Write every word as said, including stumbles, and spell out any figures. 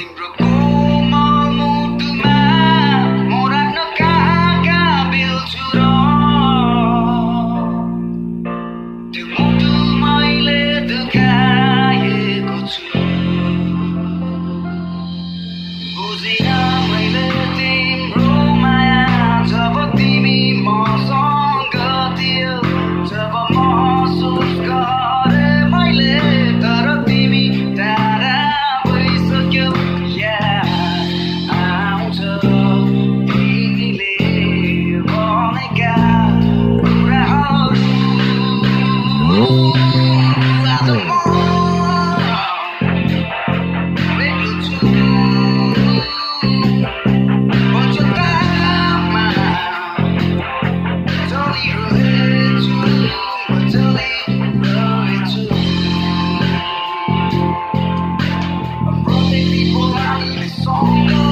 People, I need a song.